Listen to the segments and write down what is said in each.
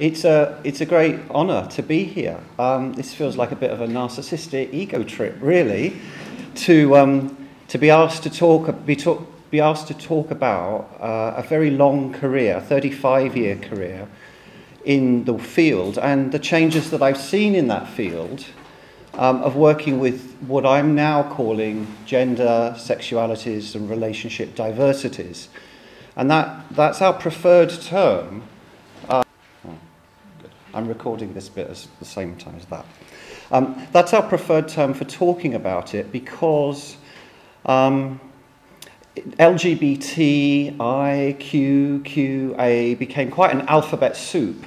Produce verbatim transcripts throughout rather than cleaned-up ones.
It's a, it's a great honour to be here. Um, this feels like a bit of a narcissistic ego trip, really, to, um, to be asked to talk, be, talk, be asked to talk about uh, a very long career, a thirty-five year career in the field, and the changes that I've seen in that field um, of working with what I'm now calling gender, sexualities and relationship diversities. And that, that's our preferred term. I'm recording this bit at the same time as that. Um, that's our preferred term for talking about it, because um, L G B T I Q A became quite an alphabet soup.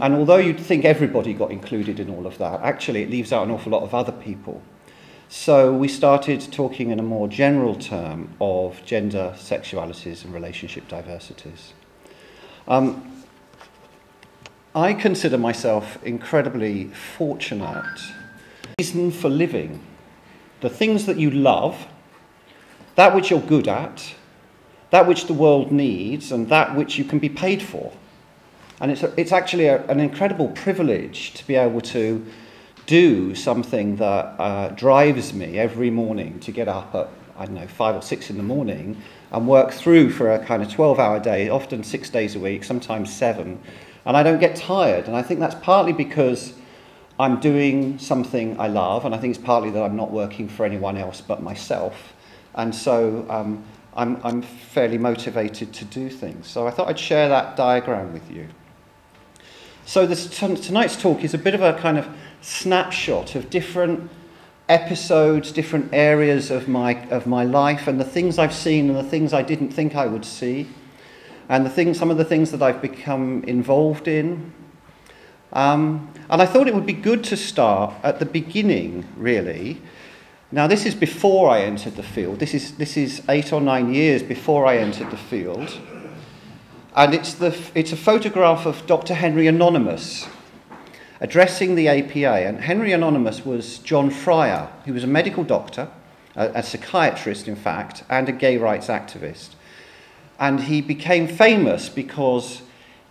And although you'd think everybody got included in all of that, actually it leaves out an awful lot of other people. So we started talking in a more general term of gender, sexualities and relationship diversities. Um, I consider myself incredibly fortunate. Reason for living, the things that you love, that which you're good at, that which the world needs, and that which you can be paid for. And it's, a, it's actually a, an incredible privilege to be able to do something that uh, drives me every morning to get up at, I don't know, five or six in the morning and work through for a kind of twelve hour day, often six days a week, sometimes seven. And I don't get tired, and I think that's partly because I'm doing something I love, and I think it's partly that I'm not working for anyone else but myself, and so um, I'm, I'm fairly motivated to do things. So I thought I'd share that diagram with you. So this tonight's talk is a bit of a kind of snapshot of different episodes, different areas of my, of my life, and the things I've seen and the things I didn't think I would see. And the thing, some of the things that I've become involved in. Um, and I thought it would be good to start at the beginning, really. Now, this is before I entered the field. This is, this is eight or nine years before I entered the field. And it's, the, it's a photograph of Doctor Henry Anonymous addressing the A P A. And Henry Anonymous was John Fryer. He was a medical doctor, a, a psychiatrist, in fact, and a gay rights activist. And he became famous because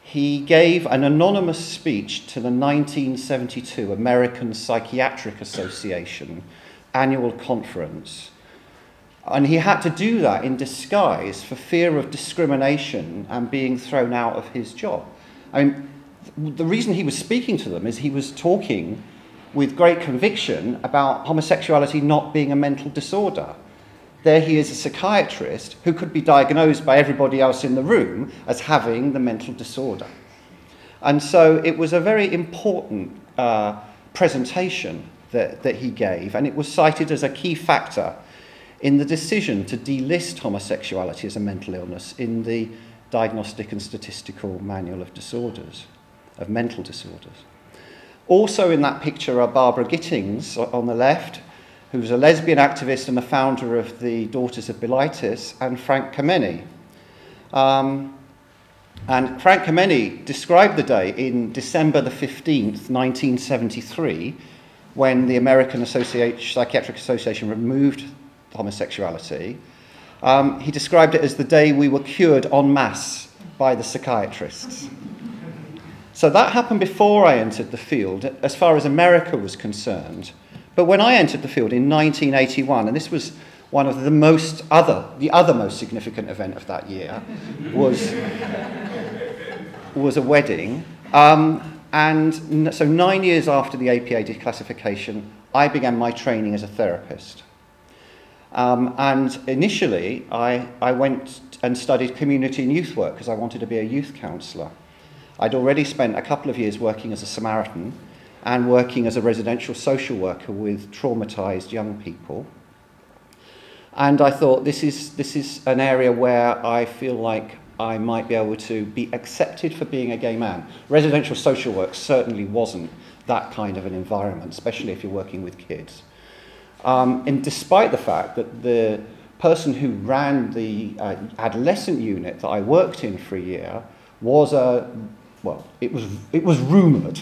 he gave an anonymous speech to the nineteen seventy-two American Psychiatric Association annual conference. And he had to do that in disguise for fear of discrimination and being thrown out of his job. I mean, the reason he was speaking to them is he was talking with great conviction about homosexuality not being a mental disorder. There he is, a psychiatrist who could be diagnosed by everybody else in the room as having the mental disorder. And so it was a very important uh, presentation that, that he gave, and it was cited as a key factor in the decision to delist homosexuality as a mental illness in the Diagnostic and Statistical Manual of Disorders, of Mental Disorders. Also in that picture are Barbara Gittings on the left, who's a lesbian activist and the founder of the Daughters of Bilitis, and Frank Kameny. Um, and Frank Kameny described the day in December the fifteenth, nineteen seventy-three, when the American Associ- Psychiatric Association removed homosexuality. Um, he described it as the day we were cured en masse by the psychiatrists. So that happened before I entered the field, as far as America was concerned. But when I entered the field in nineteen eighty-one, and this was one of the most other, the other most significant event of that year, was, was a wedding. Um, and so nine years after the A P A declassification, I began my training as a therapist. Um, and initially, I, I went and studied community and youth work because I wanted to be a youth counsellor. I'd already spent a couple of years working as a Samaritan and working as a residential social worker with traumatised young people. And I thought, this is, this is an area where I feel like I might be able to be accepted for being a gay man. Residential social work certainly wasn't that kind of an environment, especially if you're working with kids. Um, and despite the fact that the person who ran the uh, adolescent unit that I worked in for a year was a, well, it was, it was rumoured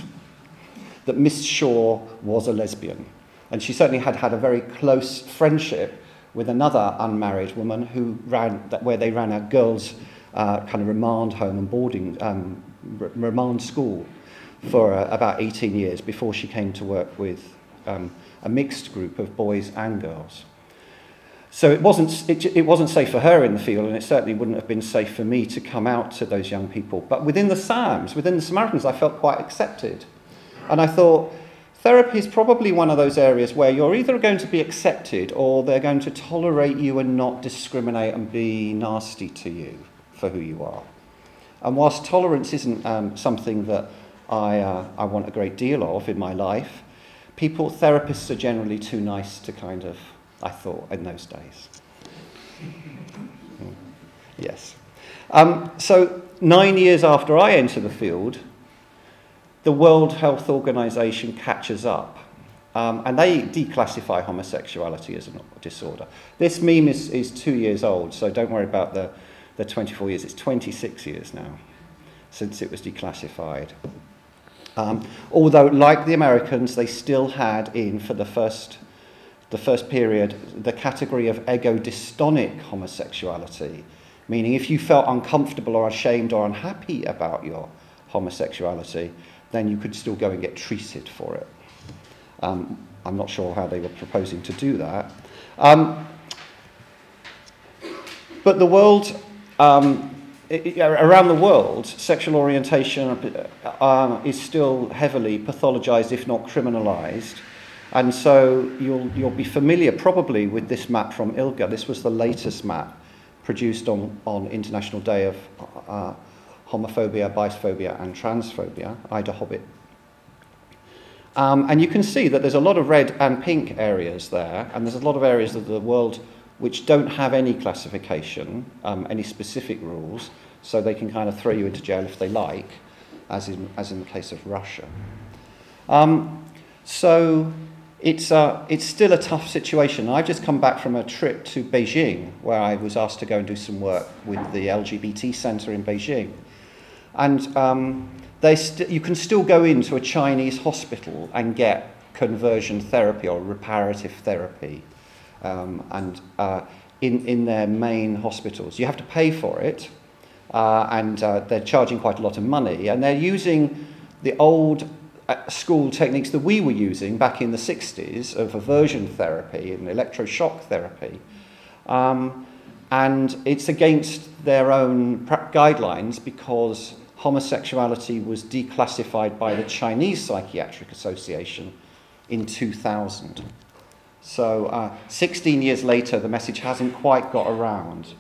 that Miss Shaw was a lesbian. And she certainly had had a very close friendship with another unmarried woman who ran, where they ran a girls' uh, kind of remand home and boarding um, remand school for uh, about eighteen years before she came to work with um, a mixed group of boys and girls. So it wasn't, it, it wasn't safe for her in the field, and it certainly wouldn't have been safe for me to come out to those young people. But within the SAMs, within the Samaritans, I felt quite accepted. And I thought, therapy is probably one of those areas where you're either going to be accepted or they're going to tolerate you and not discriminate and be nasty to you for who you are. And whilst tolerance isn't um, something that I, uh, I want a great deal of in my life, people, therapists are generally too nice to kind of, I thought, in those days. Yes. Um, so nine years after I enter the field, the World Health Organization catches up, um, and they declassify homosexuality as a disorder. This meme is, is two years old, so don't worry about the, the twenty-four years. It's twenty-six years now since it was declassified. Um, although, like the Americans, they still had in, for the first, the first period, the category of ego-dystonic homosexuality, meaning if you felt uncomfortable or ashamed or unhappy about your homosexuality, then you could still go and get treated for it. Um, I'm not sure how they were proposing to do that. Um, but the world, um, it, around the world, sexual orientation uh, is still heavily pathologized, if not criminalized. And so you'll, you'll be familiar probably with this map from ILGA. This was the latest map produced on, on International Day of uh, Homophobia, Biphobia, and Transphobia, Ida Hobbit. Um, and you can see that there's a lot of red and pink areas there, and there's a lot of areas of the world which don't have any classification, um, any specific rules, so they can kind of throw you into jail if they like, as in, as in the case of Russia. Um, so it's, uh, it's still a tough situation. I've just come back from a trip to Beijing, where I was asked to go and do some work with the L G B T Centre in Beijing. And um, they st you can still go into a Chinese hospital and get conversion therapy or reparative therapy um, and, uh, in, in their main hospitals. You have to pay for it, uh, and uh, they're charging quite a lot of money. And they're using the old uh, school techniques that we were using back in the sixties of aversion therapy and electroshock therapy. Um, and it's against their own PrEP guidelines because homosexuality was declassified by the Chinese Psychiatric Association in two thousand. So uh, sixteen years later, the message hasn't quite got around.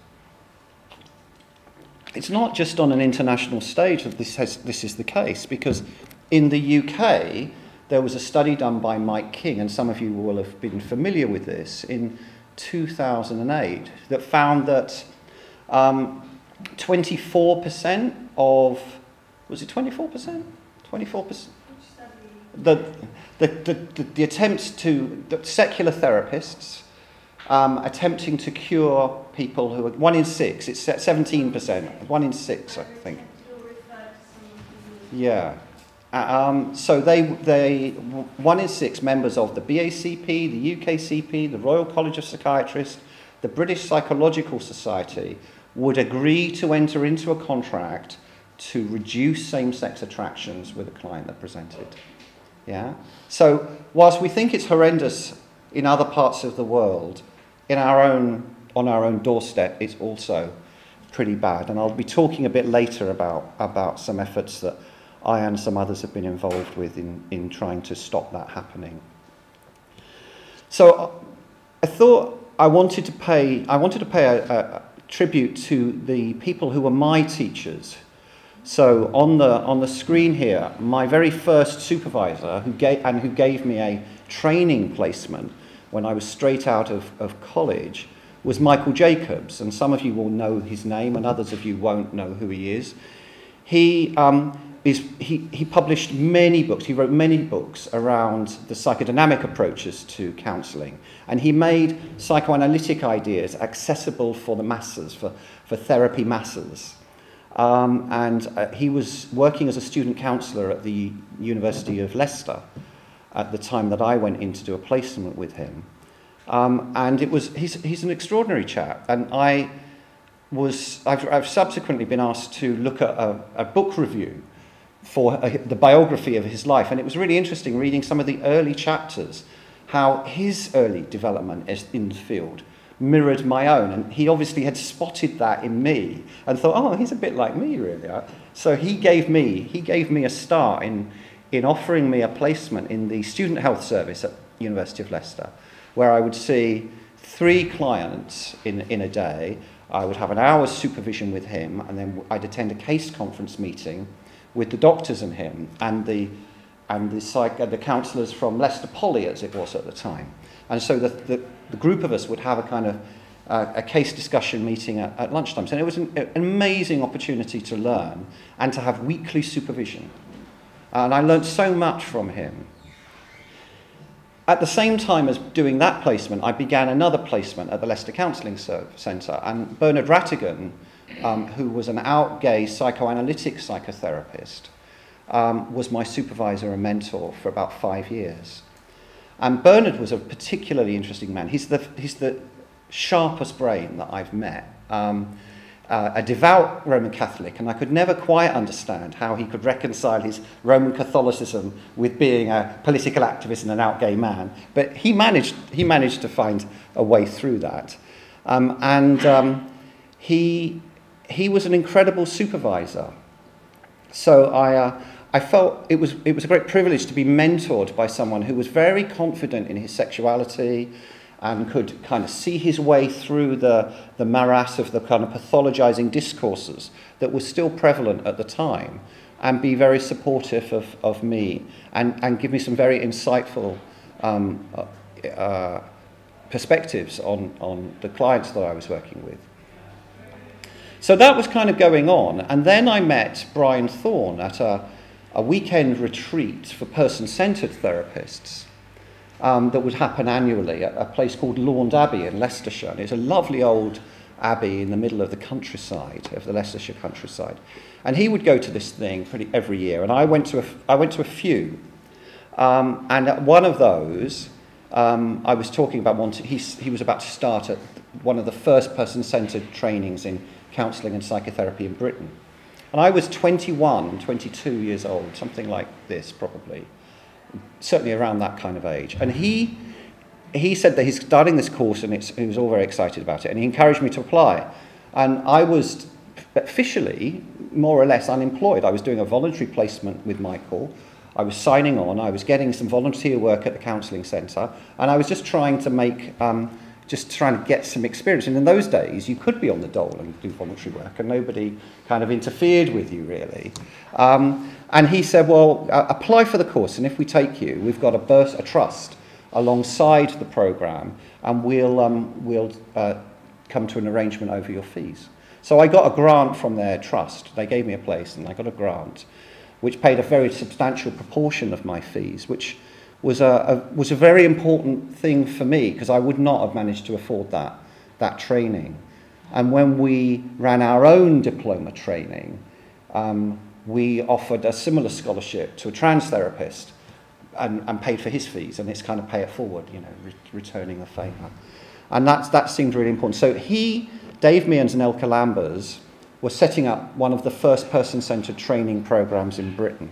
It's not just on an international stage that this, has, this is the case, because in the U K, there was a study done by Mike King, and some of you will have been familiar with this, in two thousand eight, that found that um, twenty-four percent of, was it twenty-four percent? twenty-four percent? The, the, the, the, the attempts to, the secular therapists um, attempting to cure people who are, one in six, it's seventeen percent, one in six, I think. Yeah. Um, so they, they, one in six members of the B A C P, the U K C P, the Royal College of Psychiatrists, the British Psychological Society would agree to enter into a contract to reduce same-sex attractions with a client that presented. Yeah? So whilst we think it's horrendous in other parts of the world, in our own, on our own doorstep, it's also pretty bad. And I'll be talking a bit later about, about some efforts that I and some others have been involved with in, in trying to stop that happening. So I thought I wanted to pay, I wanted to pay a, a tribute to the people who were my teachers. So on the, on the screen here, my very first supervisor who gave, and who gave me a training placement when I was straight out of, of college was Michael Jacobs. And some of you will know his name and others of you won't know who he is. He... Um, Is he, he published many books, he wrote many books around the psychodynamic approaches to counselling, and he made psychoanalytic ideas accessible for the masses, for, for therapy masses. Um, and uh, he was working as a student counsellor at the University of Leicester at the time that I went in to do a placement with him. Um, and it was, he's, he's an extraordinary chap, and I was, I've, I've subsequently been asked to look at a, a book review for a, the biography of his life. And it was really interesting reading some of the early chapters, how his early development in the field mirrored my own. And he obviously had spotted that in me and thought, oh, he's a bit like me, really. So he gave me, he gave me a start in, in offering me a placement in the Student Health Service at University of Leicester, where I would see three clients in, in a day. I would have an hour's supervision with him, and then I'd attend a case conference meeting with the doctors and him, and the, and the, psych, the counsellors from Leicester Poly, as it was at the time. And so the, the, the group of us would have a kind of uh, a case discussion meeting at, at lunchtime. So it was an, an amazing opportunity to learn and to have weekly supervision. And I learned so much from him. At the same time as doing that placement, I began another placement at the Leicester Counselling Centre. And Bernard Rattigan, um, who was an out gay psychoanalytic psychotherapist, um, was my supervisor and mentor for about five years. And Bernard was a particularly interesting man. He's the, he's the sharpest brain that I've met. Um, uh, a devout Roman Catholic, and I could never quite understand how he could reconcile his Roman Catholicism with being a political activist and an out gay man. But he managed, he managed to find a way through that. Um, and um, he, he was an incredible supervisor. So I... Uh, I felt it was, it was a great privilege to be mentored by someone who was very confident in his sexuality and could kind of see his way through the, the morass of the kind of pathologizing discourses that were still prevalent at the time, and be very supportive of, of me and, and give me some very insightful um, uh, perspectives on, on the clients that I was working with. So that was kind of going on, and then I met Brian Thorne at a a weekend retreat for person-centred therapists um, that would happen annually at a place called Laund Abbey in Leicestershire. And it's a lovely old abbey in the middle of the countryside, of the Leicestershire countryside. And he would go to this thing pretty every year, and I went to a, I went to a few. Um, and at one of those, um, I was talking about, one to, he, he was about to start at one of the first person-centred trainings in counselling and psychotherapy in Britain. And I was twenty-one, twenty-two years old, something like this probably, certainly around that kind of age. And he, he said that he's starting this course, and it's, he was all very excited about it, and he encouraged me to apply. And I was officially more or less unemployed. I was doing a voluntary placement with Michael. I was signing on. I was getting some volunteer work at the counselling centre, and I was just trying to make... Um, just trying to get some experience. And in those days, you could be on the dole and do voluntary work, and nobody kind of interfered with you, really. Um, and he said, well, uh, apply for the course, and if we take you, we've got a, burst, a trust alongside the programme, and we'll, um, we'll uh, come to an arrangement over your fees. So I got a grant from their trust. They gave me a place, and I got a grant, which paid a very substantial proportion of my fees, which... was a, a, was a very important thing for me, because I would not have managed to afford that, that training. And when we ran our own diploma training, um, we offered a similar scholarship to a trans therapist and, and paid for his fees, and it's kind of pay it forward, you know, re returning the favour. And that's, that seemed really important. So he, Dave Means and Elke Lambers, were setting up one of the first person-centred training programmes in Britain.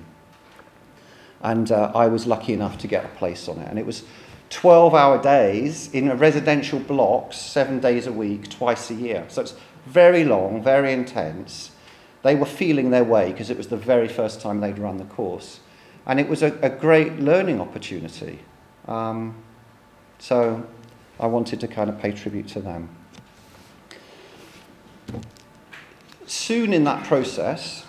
And uh, I was lucky enough to get a place on it. And it was twelve-hour days in a residential block, seven days a week, twice a year. So it's very long, very intense. They were feeling their way, because it was the very first time they'd run the course. And it was a, a great learning opportunity. Um, so I wanted to kind of pay tribute to them. Soon in that process,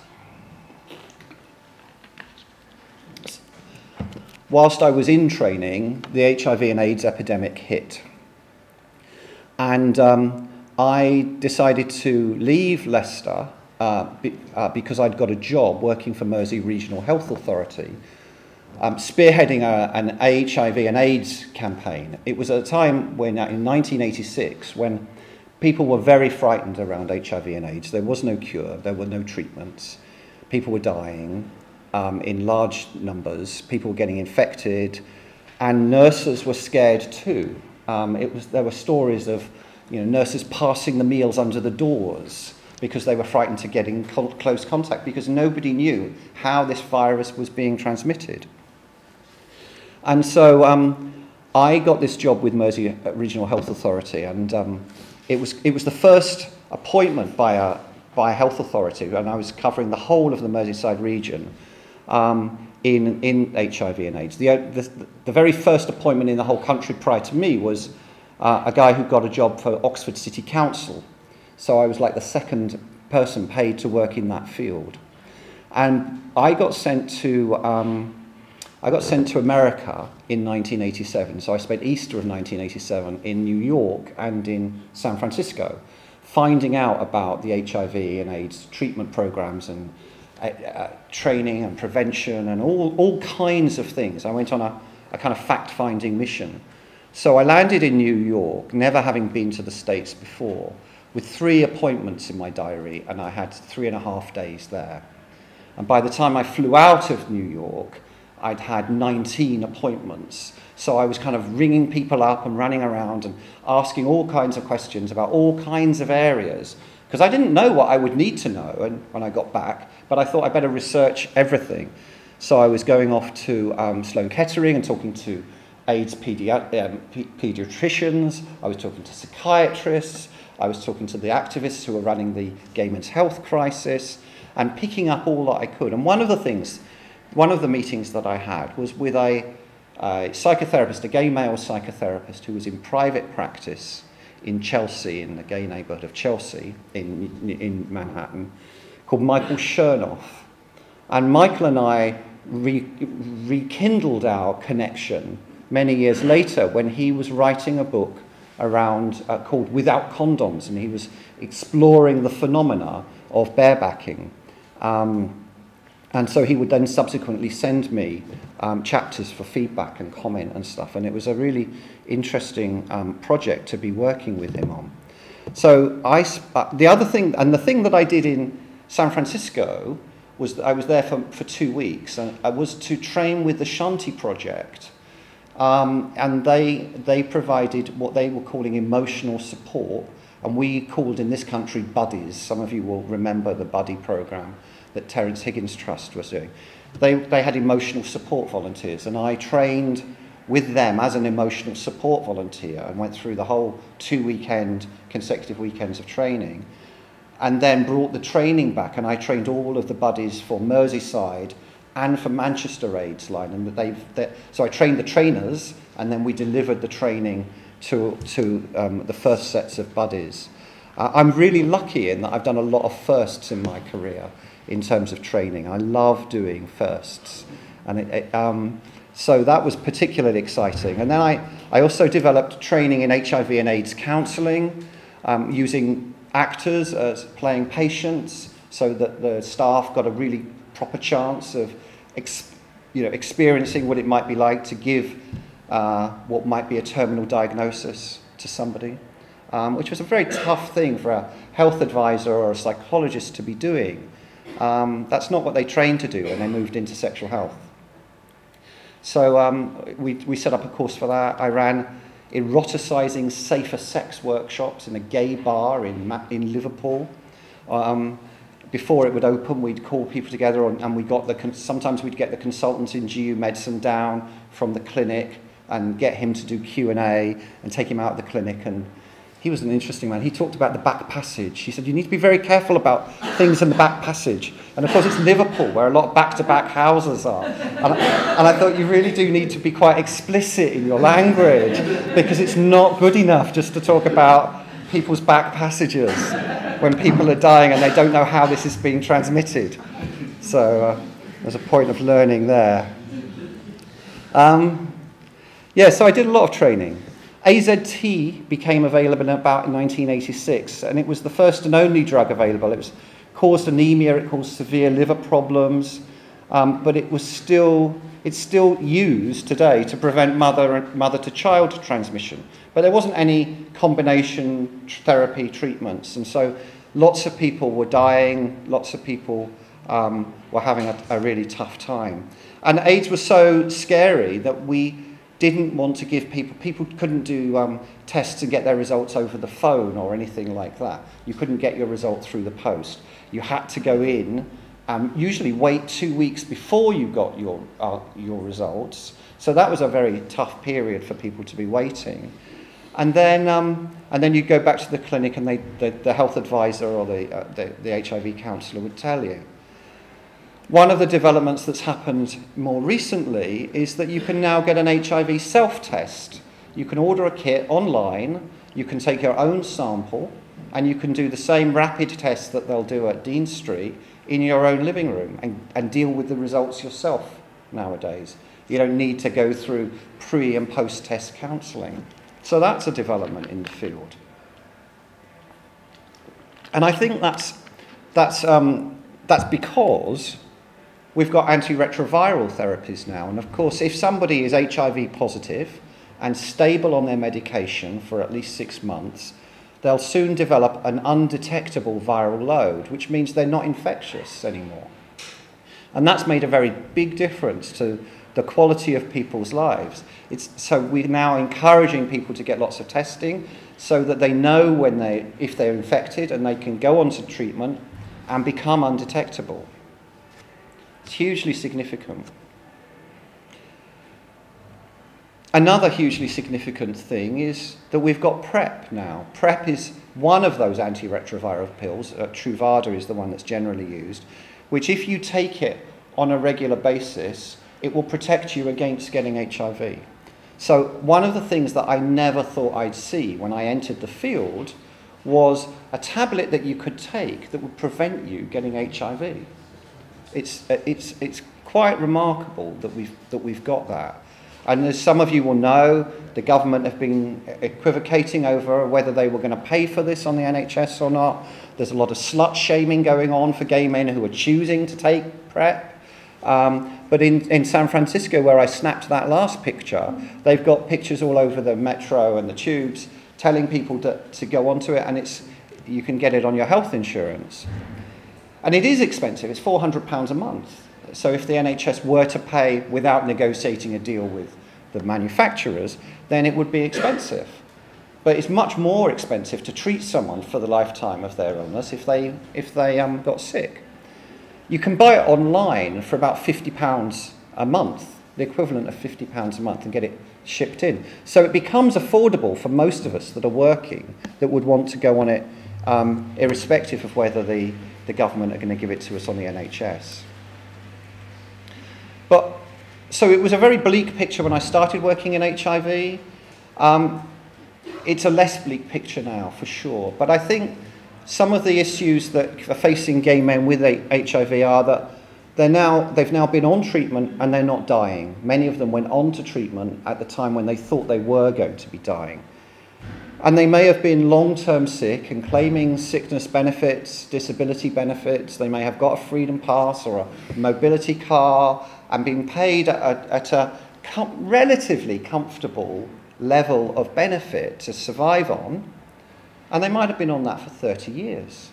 whilst I was in training, the H I V and AIDS epidemic hit. And um, I decided to leave Leicester uh, be, uh, because I'd got a job working for Mersey Regional Health Authority, um, spearheading a, an H I V and AIDS campaign. It was at a time when, in nineteen eighty-six, when people were very frightened around H I V and AIDS. There was no cure, there were no treatments, people were dying. Um, in large numbers, people were getting infected, and nurses were scared too. Um, it was, there were stories of, you know, nurses passing the meals under the doors because they were frightened to get in close contact because nobody knew how this virus was being transmitted. And so um, I got this job with Mersey Regional Health Authority, and um, it was, it was the first appointment by a, by a health authority, and I was covering the whole of the Merseyside region um, in, in H I V and AIDS. The, the, the very first appointment in the whole country prior to me was uh, a guy who got a job for Oxford City Council. So I was like the second person paid to work in that field. And I got sent to, um, I got sent to America in nineteen eighty-seven. So I spent Easter of nineteen eighty-seven in New York and in San Francisco, finding out about the H I V and AIDS treatment programs and uh, uh, training and prevention and all, all kinds of things. I went on a, a kind of fact-finding mission. So I landed in New York, never having been to the States before, with three appointments in my diary, and I had three and a half days there. And by the time I flew out of New York, I'd had nineteen appointments. So I was kind of ringing people up and running around and asking all kinds of questions about all kinds of areas, because I didn't know what I would need to know and, when I got back, but I thought I'd better research everything. So I was going off to um, Sloan-Kettering and talking to AIDS pedi um, pediatricians, I was talking to psychiatrists, I was talking to the activists who were running the gay men's health crisis and picking up all that I could. And one of the things, one of the meetings that I had was with a, a psychotherapist, a gay male psychotherapist who was in private practice in Chelsea, in the gay neighbourhood of Chelsea, in, in Manhattan, called Michael Shernoff. And Michael and I re, rekindled our connection many years later when he was writing a book around uh, called Without Condoms, and he was exploring the phenomena of barebacking. Um, and so he would then subsequently send me um, chapters for feedback and comment and stuff, and it was a really interesting um, project to be working with him on. So I, uh, the other thing, and the thing that I did in San Francisco was that I was there for, for two weeks, and I was to train with the Shanti Project. Um, and they, they provided what they were calling emotional support, and we called in this country buddies. Some of you will remember the buddy program that Terence Higgins Trust was doing. They, they had emotional support volunteers, and I trained with them as an emotional support volunteer and went through the whole two weekend, consecutive weekends of training, and then brought the training back, and I trained all of the buddies for Merseyside and for Manchester AIDS line, and they've, so I trained the trainers, and then we delivered the training to, to um, the first sets of buddies. Uh, I'm really lucky in that I've done a lot of firsts in my career in terms of training. I love doing firsts, and it, it, um, so that was particularly exciting. And then I, I also developed training in H I V and AIDS counselling, um, using actors as playing patients, so that the staff got a really proper chance of Ex, you know, experiencing what it might be like to give uh, what might be a terminal diagnosis to somebody, um, which was a very tough thing for a health advisor or a psychologist to be doing. Um, that's not what they trained to do when they moved into sexual health. So um, we, we set up a course for that. I ran eroticizing safer sex workshops in a gay bar in, in Liverpool. Um, Before it would open, we'd call people together, on, and we got the sometimes we'd get the consultant in G U medicine down from the clinic and get him to do Q and A and take him out of the clinic. And he was an interesting man. He talked about the back passage. He said, you need to be very careful about things in the back passage. And of course, it's Liverpool, where a lot of back-to-back houses are. And I, and I thought, you really do need to be quite explicit in your language, because it's not good enough just to talk about people's back passages when people are dying and they don't know how this is being transmitted. So uh, there's a point of learning there. Um, yeah, so I did a lot of training. A Z T became available in about nineteen eighty-six, and it was the first and only drug available. It was, caused anemia, it caused severe liver problems, um, but it was still, it's still used today to prevent mother, mother to child transmission. But there wasn't any combination therapy treatments, and so lots of people were dying, lots of people um, were having a, a really tough time. And AIDS was so scary that we, didn't want to give people, people couldn't do um, tests and get their results over the phone or anything like that. You couldn't get your result through the post. You had to go in, um, usually wait two weeks before you got your, uh, your results. So that was a very tough period for people to be waiting. And then, um, and then you'd go back to the clinic and they, the, the health advisor or the, uh, the, the H I V counsellor would tell you. One of the developments that's happened more recently is that you can now get an H I V self-test. You can order a kit online, you can take your own sample, and you can do the same rapid test that they'll do at Dean Street in your own living room and, and deal with the results yourself nowadays. You don't need to go through pre- and post-test counselling. So that's a development in the field. And I think that's, that's, um, that's because we've got antiretroviral therapies now, and of course if somebody is H I V positive and stable on their medication for at least six months, they'll soon develop an undetectable viral load, which means they're not infectious anymore. And that's made a very big difference to the quality of people's lives. It's, so we're now encouraging people to get lots of testing so that they know when they, if they're infected and they can go on to treatment and become undetectable. It's hugely significant. Another hugely significant thing is that we've got PrEP now. PrEP is one of those antiretroviral pills. Uh, Truvada is the one that's generally used, which if you take it on a regular basis, it will protect you against getting H I V. So one of the things that I never thought I'd see when I entered the field was a tablet that you could take that would prevent you getting H I V. It's, it's, it's quite remarkable that we've, that we've got that. And as some of you will know, the government have been equivocating over whether they were going to pay for this on the N H S or not. There's a lot of slut shaming going on for gay men who are choosing to take PrEP. Um, but in, in San Francisco, where I snapped that last picture, they've got pictures all over the metro and the tubes telling people to, to go onto it, and it's, you can get it on your health insurance. And it is expensive, it's four hundred pounds a month. So if the N H S were to pay without negotiating a deal with the manufacturers, then it would be expensive. But it's much more expensive to treat someone for the lifetime of their illness if they, if they um, got sick. You can buy it online for about fifty pounds a month, the equivalent of fifty pounds a month, and get it shipped in. So it becomes affordable for most of us that are working, that would want to go on it, um, irrespective of whether the, the government are going to give it to us on the N H S. But, so it was a very bleak picture when I started working in H I V. Um, it's a less bleak picture now, for sure. But I think some of the issues that are facing gay men with H I V are that they're now, they've now been on treatment and they're not dying. Many of them went on to treatment at the time when they thought they were going to be dying. And they may have been long-term sick and claiming sickness benefits, disability benefits. They may have got a freedom pass or a mobility car and been paid at a, at a com- relatively comfortable level of benefit to survive on. And they might have been on that for thirty years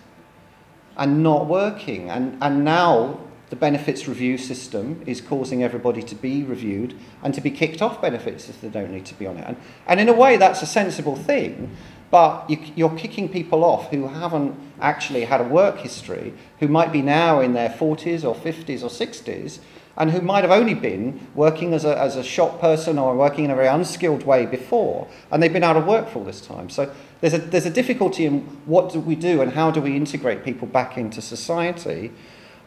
and not working. And, and now the benefits review system is causing everybody to be reviewed and to be kicked off benefits if they don't need to be on it. And, and in a way, that's a sensible thing, but you, you're kicking people off who haven't actually had a work history, who might be now in their forties or fifties or sixties, and who might have only been working as a, as a shop person or working in a very unskilled way before, and they've been out of work for all this time. So there's a, there's a difficulty in what do we do and how do we integrate people back into society.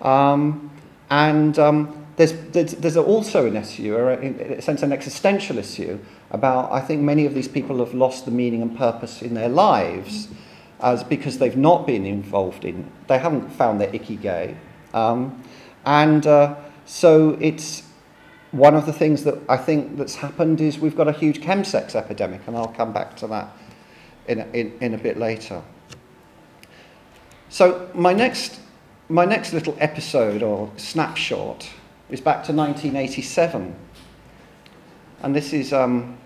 Um, and um, there's, there's, there's also an issue, or in a sense an existential issue, about I think many of these people have lost the meaning and purpose in their lives as because they've not been involved in, they haven't found their ikigai. Um, and... Uh, So it's one of the things that I think that's happened is we've got a huge chemsex epidemic, and I'll come back to that in a, in, in a bit later. So my next, my next little episode or snapshot is back to nineteen eighty-seven. And this is um,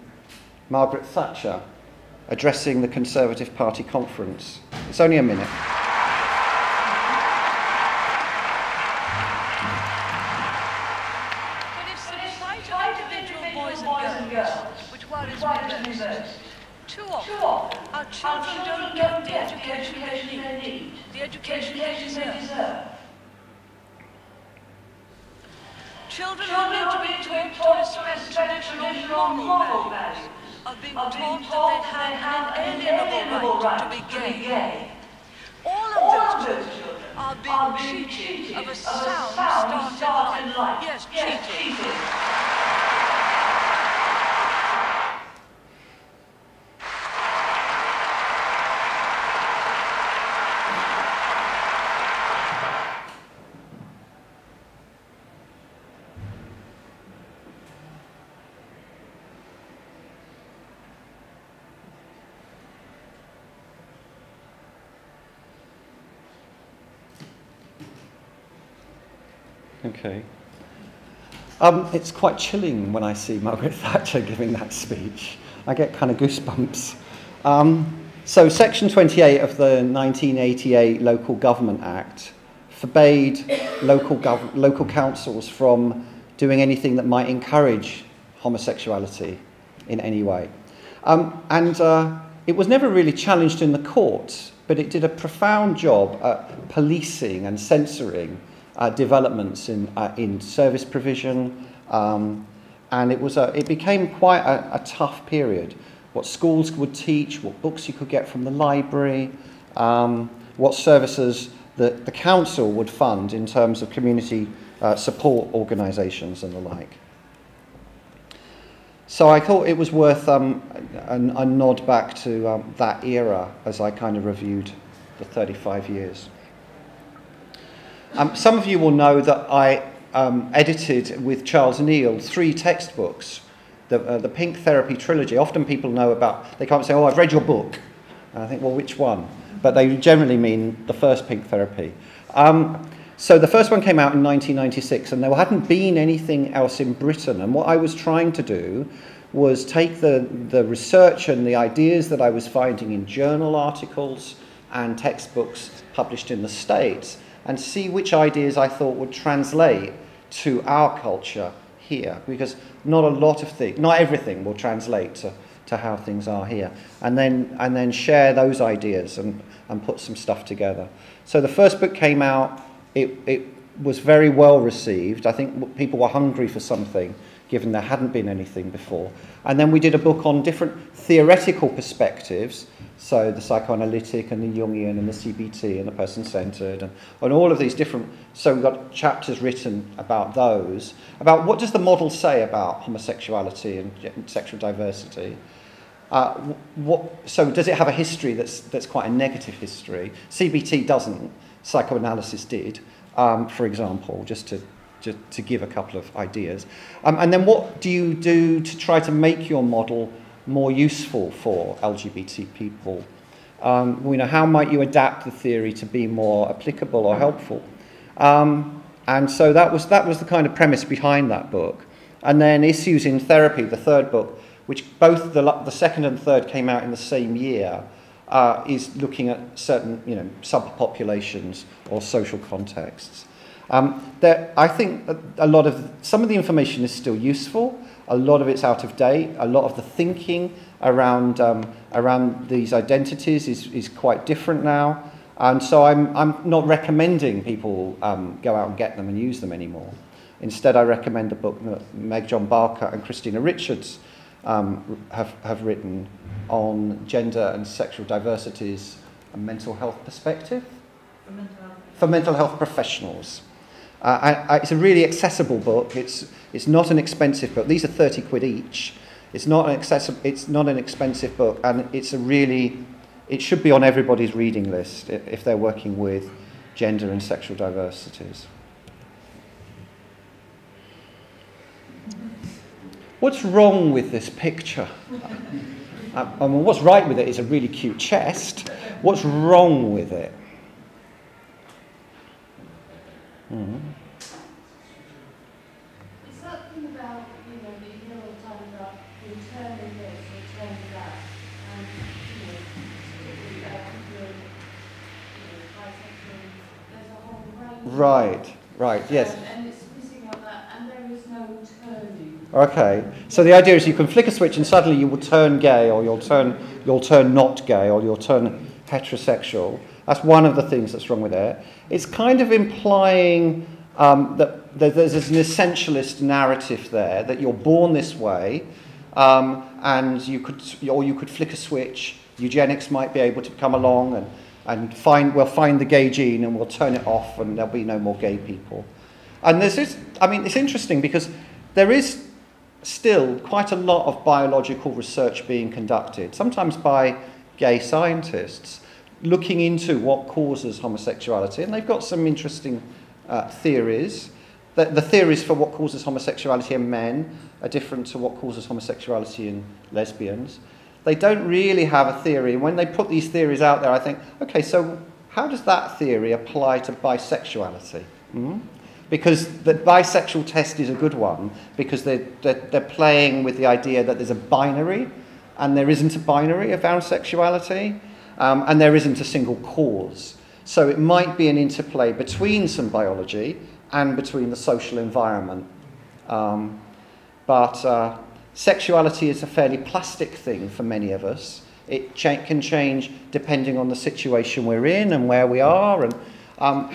Margaret Thatcher addressing the Conservative Party conference. It's only a minute. Individual voice boys and girls, which worries me most. Too often, our children don't get the education they need, the education they deserve. Children are not being taught to respect traditional moral values, are being taught that they have an inalienable right to be gay. All of those children are being cheated of a sound start in life. Yes, cheated. Okay. Um, it's quite chilling when I see Margaret Thatcher giving that speech. I get kind of goosebumps. Um, so Section twenty-eight of the nineteen eighty-eight Local Government Act forbade local, gov local councils from doing anything that might encourage homosexuality in any way. Um, and uh, it was never really challenged in the courts, but it did a profound job at policing and censoring Uh, developments in uh, in service provision, um, and it was a, it became quite a, a tough period. What schools would teach, what books you could get from the library, um, what services that the council would fund in terms of community uh, support organisations and the like. So I thought it was worth um, a, a nod back to um, that era as I kind of reviewed the thirty-five years. Um, some of you will know that I um, edited with Charles Neal three textbooks, the, uh, the Pink Therapy Trilogy. Often people know about, they can't say, oh, I've read your book. And I think, well, which one? But they generally mean the first Pink Therapy. Um, so the first one came out in nineteen ninety-six, and there hadn't been anything else in Britain. And what I was trying to do was take the, the research and the ideas that I was finding in journal articles and textbooks published in the States, and see which ideas I thought would translate to our culture here, because not a lot of things, not everything will translate to, to how things are here, and then, and then share those ideas and, and put some stuff together. So the first book came out, it, it was very well received. I think people were hungry for something, given there hadn't been anything before. And then we did a book on different theoretical perspectives, so the psychoanalytic and the Jungian and the C B T and the person-centered and, and all of these different, so we've got chapters written about those, about what does the model say about homosexuality and, and sexual diversity. Uh, what, so does it have a history that's, that's quite a negative history? C B T doesn't, psychoanalysis did, um, for example, just to To, to give a couple of ideas. Um, and then what do you do to try to make your model more useful for L G B T people? Um, you know, how might you adapt the theory to be more applicable or helpful? Um, and so that was, that was the kind of premise behind that book. And then Issues in Therapy, the third book, which both the, the second and third came out in the same year, uh, is looking at certain you know, subpopulations or social contexts. Um, there, I think a, a lot of, some of the information is still useful, a lot of it's out of date, a lot of the thinking around, um, around these identities is, is quite different now, and so I'm, I'm not recommending people um, go out and get them and use them anymore. Instead, I recommend a book that Meg John Barker and Christina Richards um, have, have written on gender and sexual diversities and mental health perspective? For mental health, for mental health professionals. Uh, I, I, it's a really accessible book. It's it's not an expensive book. These are thirty quid each. It's not an accessible. It's not an expensive book, and it's a really. It should be on everybody's reading list if they're working with gender and sexual diversities. What's wrong with this picture? I, I mean, what's right with it is a really cute chest. What's wrong with it? Mm-hmm. It's that thing about, you know, you hear all the time about returning this, returning that, and, you know, particularly about people, you know, bisexual, there's a whole range. Right, right, yes. Um, and it's missing on that, and there is no alternative. Okay, so the idea is you can flick a switch and suddenly you will turn gay, or you'll turn, you'll turn not gay, or you'll turn heterosexual. That's one of the things that's wrong with it. It's kind of implying um, that there's an essentialist narrative there, that you're born this way, um, and you could, or you could flick a switch. Eugenics might be able to come along and, and find, we'll find the gay gene and we'll turn it off and there'll be no more gay people. And this is, I mean, it's interesting because there is still quite a lot of biological research being conducted, sometimes by gay scientists, looking into what causes homosexuality. And they've got some interesting uh, theories. The, the theories for what causes homosexuality in men are different to what causes homosexuality in lesbians. They don't really have a theory. And when they put these theories out there, I think, okay, so how does that theory apply to bisexuality? Mm-hmm. Because the bisexual test is a good one, because they're, they're, they're playing with the idea that there's a binary, and there isn't a binary of our sexuality, um, and there isn't a single cause. So it might be an interplay between some biology and between the social environment. Um, but uh, sexuality is a fairly plastic thing for many of us. It cha can change depending on the situation we're in and where we are. And, um,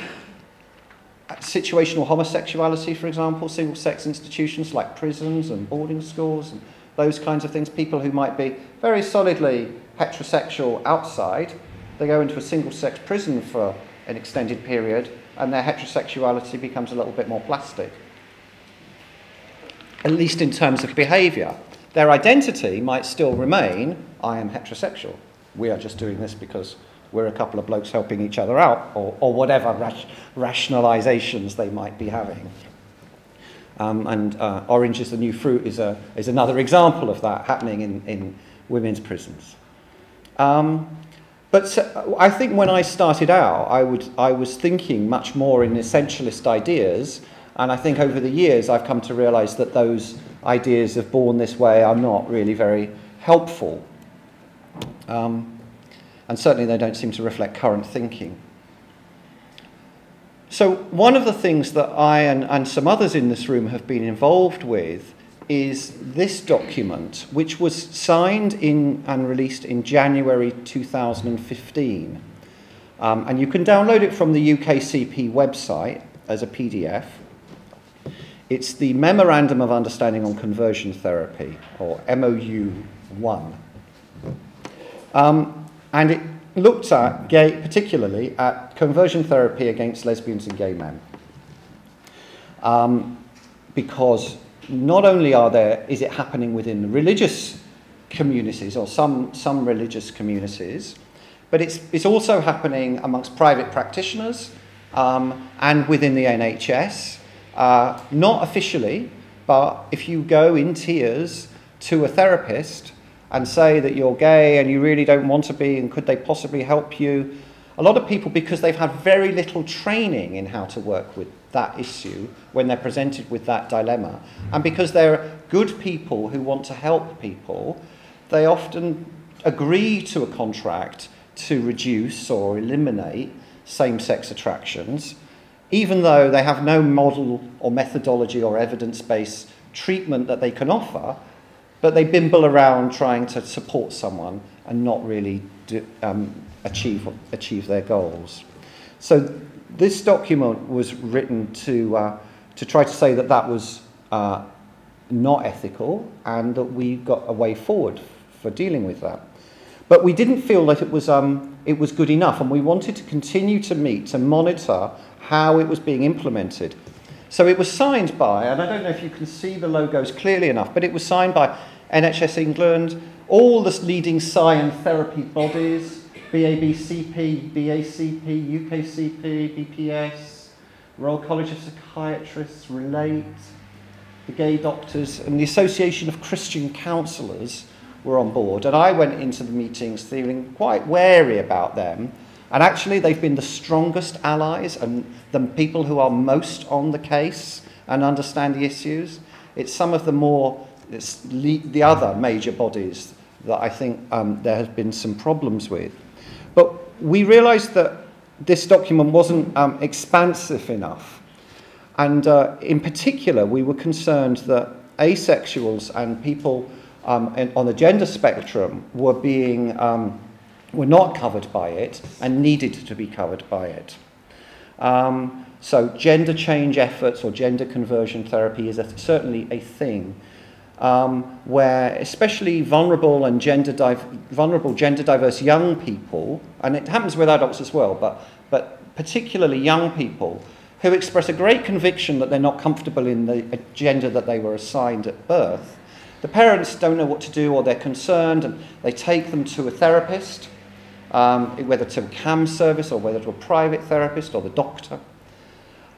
situational homosexuality, for example, single-sex institutions like prisons and boarding schools and those kinds of things, people who might be very solidly heterosexual outside, they go into a single-sex prison for an extended period and their heterosexuality becomes a little bit more plastic, at least in terms of behaviour. Their identity might still remain, I am heterosexual, we are just doing this because we're a couple of blokes helping each other out, or, or whatever rash, rationalizations they might be having. Um, and uh, Orange is the New Fruit is, a, is another example of that happening in, in women's prisons. Um, but so, I think when I started out, I, would, I was thinking much more in essentialist ideas, and I think over the years I've come to realize that those ideas of born this way are not really very helpful. Um, And certainly they don't seem to reflect current thinking. So one of the things that I and, and some others in this room have been involved with is this document, which was signed in and released in January two thousand fifteen. Um, and you can download it from the U K C P website as a P D F. It's the Memorandum of Understanding on Conversion Therapy, or M O U one. Um, And it looked at, gay, particularly, at conversion therapy against lesbians and gay men. Um, because not only are there, is it happening within religious communities, or some, some religious communities, but it's, it's also happening amongst private practitioners um, and within the N H S. Uh, not officially, but if you go in tears to a therapist and say that you're gay and you really don't want to be and could they possibly help you? A lot of people, because they've had very little training in how to work with that issue when they're presented with that dilemma, and because they're good people who want to help people, they often agree to a contract to reduce or eliminate same-sex attractions, even though they have no model or methodology or evidence-based treatment that they can offer. But they bimble around trying to support someone and not really do, um, achieve, achieve their goals. So this document was written to, uh, to try to say that that was uh, not ethical and that we got a way forward for dealing with that. But we didn't feel that it was, um, it was good enough, and we wanted to continue to meet to monitor how it was being implemented. So it was signed by, and I don't know if you can see the logos clearly enough, but it was signed by N H S England, all the leading science therapy bodies, B A C P, B A C P, U K C P, B P S, Royal College of Psychiatrists, Relate, the Gay Doctors, and the Association of Christian Counsellors were on board. And I went into the meetings feeling quite wary about them. And actually, they've been the strongest allies and the people who are most on the case and understand the issues. It's some of the more... It's the other major bodies that I think um, there have been some problems with. But we realised that this document wasn't um, expansive enough. And uh, in particular, we were concerned that asexuals and people um, in, on the gender spectrum were being um, were not covered by it and needed to be covered by it. Um, so gender change efforts or gender conversion therapy is a, certainly a thing um, where especially vulnerable and gender div vulnerable gender diverse young people, and it happens with adults as well, but, but particularly young people who express a great conviction that they're not comfortable in the gender that they were assigned at birth, the parents don't know what to do or they're concerned and they take them to a therapist, Um, whether to a C A M service or whether to a private therapist or the doctor.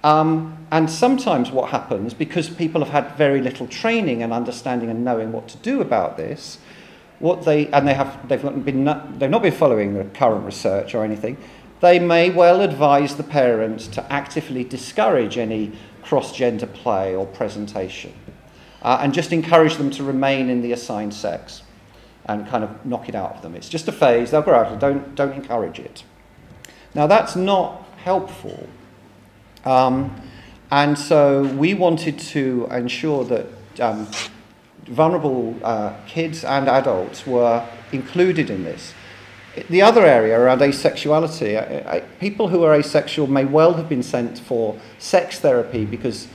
Um, and sometimes what happens, because people have had very little training and understanding and knowing what to do about this, what they, and they have, they've, not been, they've not been following the current research or anything, they may well advise the parents to actively discourage any cross-gender play or presentation uh, and just encourage them to remain in the assigned sex and kind of knock it out of them. It's just a phase, they'll grow out of it, don't, don't encourage it. Now that's not helpful. Um, and so we wanted to ensure that um, vulnerable uh, kids and adults were included in this. The other area around asexuality, I, I, people who are asexual may well have been sent for sex therapy because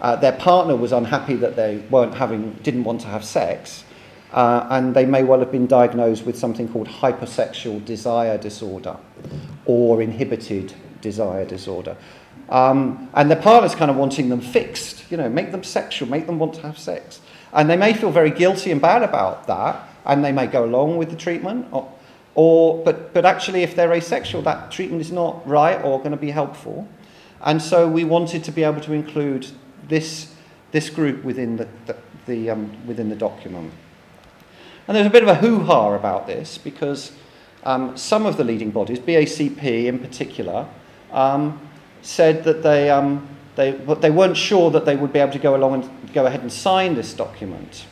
uh, their partner was unhappy that they weren't having, didn't want to have sex. Uh, and they may well have been diagnosed with something called hypersexual desire disorder or inhibited desire disorder. Um, and their partner's kind of wanting them fixed, you know, make them sexual, make them want to have sex. And they may feel very guilty and bad about that, and they may go along with the treatment. Or, or, but, but actually, if they're asexual, that treatment is not right or going to be helpful. And so we wanted to be able to include this, this group within the, the, the, um, within the document. And there's a bit of a hoo-ha about this because um, some of the leading bodies, B A C P in particular, um, said that they, um, they, they weren't sure that they would be able to go along and go ahead and sign this document.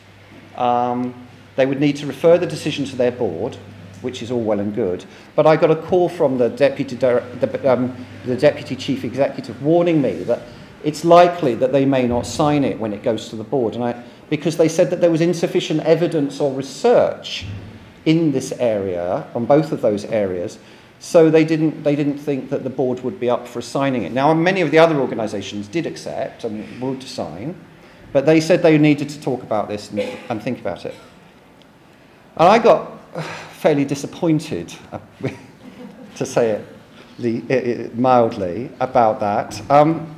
Um, they would need to refer the decision to their board, which is all well and good. But I got a call from the deputy, the, um, the deputy chief executive warning me that it's likely that they may not sign it when it goes to the board. And I, because they said that there was insufficient evidence or research in this area, on both of those areas, so they didn't, they didn't think that the board would be up for signing it. Now, many of the other organisations did accept and would sign, but they said they needed to talk about this and, and think about it. And I got fairly disappointed, to say it mildly, about that. Um,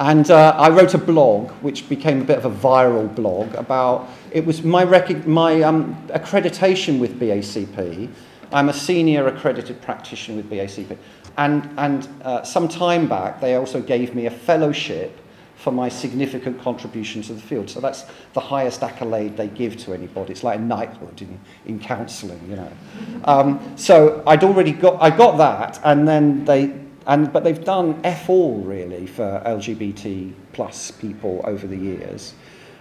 And uh, I wrote a blog, which became a bit of a viral blog, about, it was my, my um, accreditation with B A C P. I'm a senior accredited practitioner with B A C P. And, and uh, some time back, they also gave me a fellowship for my significant contribution to the field. So that's the highest accolade they give to anybody. It's like a knighthood in, in counselling, you know. Um, so I'd already got, I got that, and then they... And, but they've done F all, really, for L G B T plus people over the years.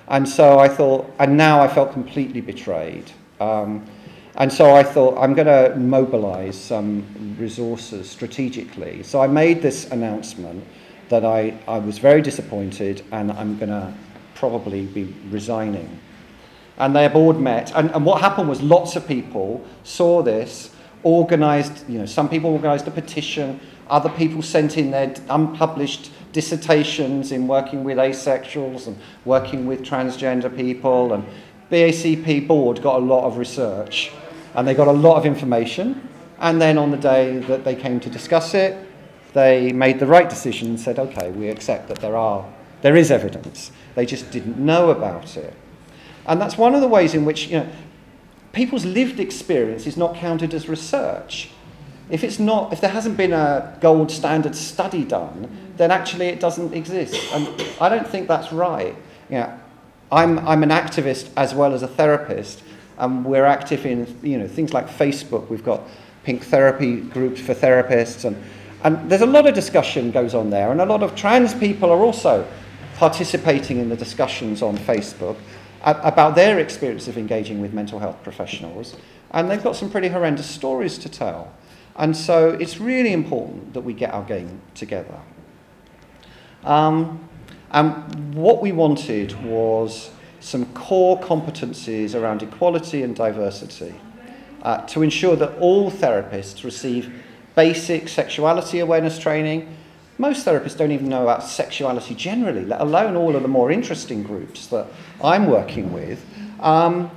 And so I thought, and now I felt completely betrayed. Um, and so I thought, I'm going to mobilise some resources strategically. So I made this announcement that I, I was very disappointed and I'm going to probably be resigning. And their board met. And, and what happened was lots of people saw this, organised, you know, some people organised a petition, other people sent in their unpublished dissertations in working with asexuals and working with transgender people, and B A C P board got a lot of research and they got a lot of information, and then on the day that they came to discuss it, they made the right decision and said, okay, we accept that there are, there is evidence. They just didn't know about it. And that's one of the ways in which, you know, people's lived experience is not counted as research. If it's not, if there hasn't been a gold standard study done, then actually it doesn't exist. And I don't think that's right. You know, I'm, I'm an activist as well as a therapist, and we're active in, you know, things like Facebook. We've got Pink Therapy groups for therapists, and, and there's a lot of discussion goes on there, and a lot of trans people are also participating in the discussions on Facebook about their experience of engaging with mental health professionals, and they've got some pretty horrendous stories to tell. And so it's really important that we get our game together. Um, and what we wanted was some core competencies around equality and diversity uh, to ensure that all therapists receive basic sexuality awareness training. Most therapists don't even know about sexuality generally, let alone all of the more interesting groups that I'm working with, um,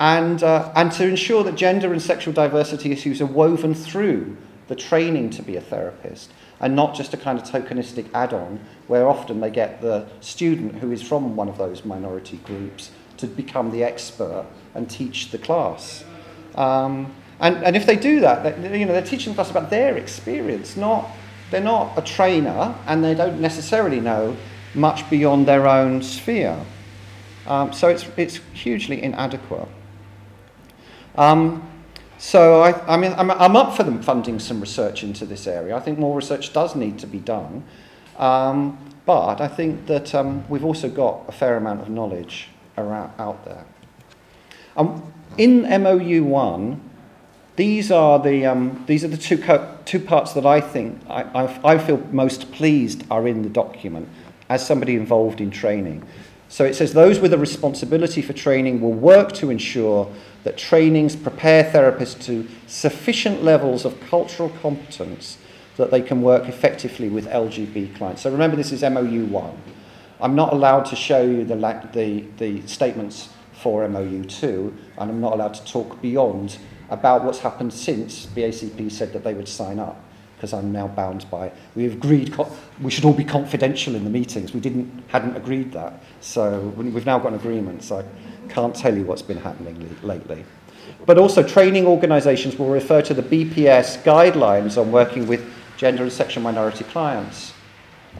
and, uh, and to ensure that gender and sexual diversity issues are woven through the training to be a therapist, and not just a kind of tokenistic add-on where often they get the student who is from one of those minority groups to become the expert and teach the class. Um, and, and if they do that, they, you know, they're teaching the class about their experience, not... They're not a trainer, and they don't necessarily know much beyond their own sphere. Um, so it's, it's hugely inadequate. Um, so I, I mean, I'm, I'm up for them funding some research into this area. I think more research does need to be done. Um, but I think that um, we've also got a fair amount of knowledge around, out there. Um, in M O U one, These are the um, these are the two co two parts that I think I, I I feel most pleased are in the document as somebody involved in training. So it says those with a responsibility for training will work to ensure that trainings prepare therapists to sufficient levels of cultural competence that they can work effectively with L G B clients. So remember, this is M O U one. I'm not allowed to show you the the the statements for M O U two, and I'm not allowed to talk beyond about what's happened since B A C P said that they would sign up, because I'm now bound by, we've agreed, we should all be confidential in the meetings. We didn't, hadn't agreed that. So we've now got an agreement, so I can't tell you what's been happening lately. But also training organisations will refer to the B P S guidelines on working with gender and sexual minority clients.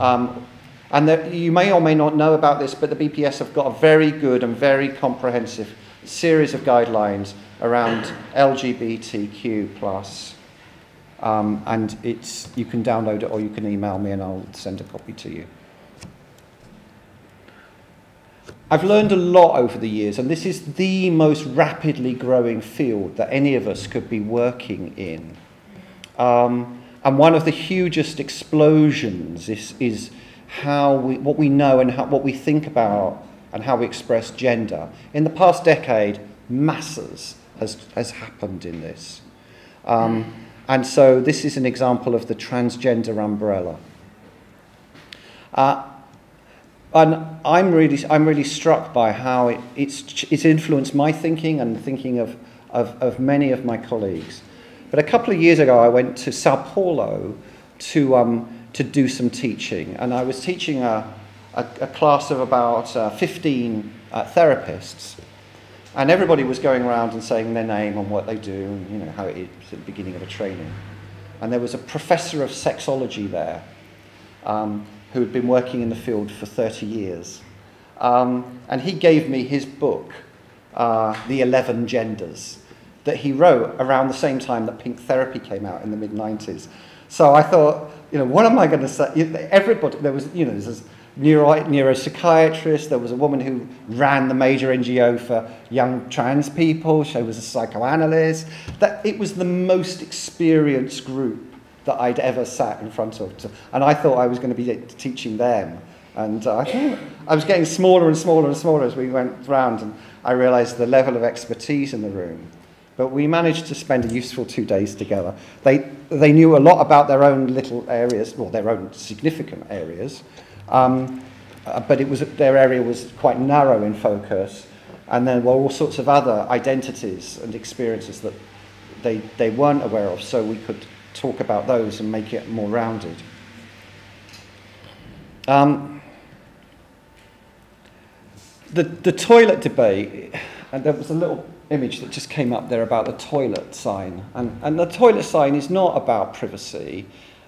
Um, and that you may or may not know about this, but the B P S have got a very good and very comprehensive series of guidelines around L G B T Q plus, um, and it's, you can download it or you can email me and I'll send a copy to you. I've learned a lot over the years, and this is the most rapidly growing field that any of us could be working in. Um, and one of the hugest explosions is, is how we, what we know and how, what we think about and how we express gender. In the past decade, masses has, has happened in this. Um, and so this is an example of the transgender umbrella. Uh, and I'm really, I'm really struck by how it, it's, it's influenced my thinking and the thinking of, of, of many of my colleagues. But a couple of years ago, I went to Sao Paulo to, um, to do some teaching. And I was teaching a, a, a class of about uh, fifteen uh, therapists. And everybody was going around and saying their name and what they do, and you know, how it is at the beginning of a training. And there was a professor of sexology there um, who had been working in the field for thirty years. Um, and he gave me his book, uh, The Eleven Genders, that he wrote around the same time that Pink Therapy came out in the mid nineties. So I thought, you know, what am I going to say? Everybody, there was, you know, there's this Neuro, neuropsychiatrist, there was a woman who ran the major N G O for young trans people, she was a psychoanalyst. That, it was the most experienced group that I'd ever sat in front of. And I thought I was going to be teaching them. And uh, I was getting smaller and smaller and smaller as we went round, and I realised the level of expertise in the room. But we managed to spend a useful two days together. They, they knew a lot about their own little areas, well, their own significant areas. Um, uh, but it was, their area was quite narrow in focus, and then were all sorts of other identities and experiences that they, they weren't aware of, so we could talk about those and make it more rounded. Um, the, the toilet debate, and there was a little image that just came up there about the toilet sign, and, and the toilet sign is not about privacy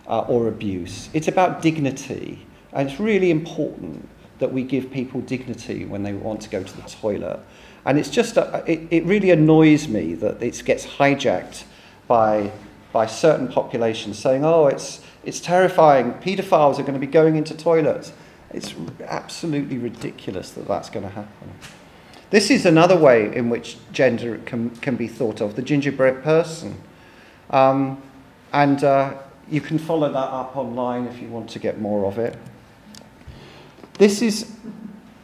uh, or abuse, it's about dignity. And it's really important that we give people dignity when they want to go to the toilet. And it's just, a, it, it really annoys me that it gets hijacked by, by certain populations saying, oh, it's, it's terrifying, paedophiles are going to be going into toilets. It's absolutely ridiculous that that's going to happen. This is another way in which gender can, can be thought of, the gingerbread person. Um, and uh, you can follow that up online if you want to get more of it. This is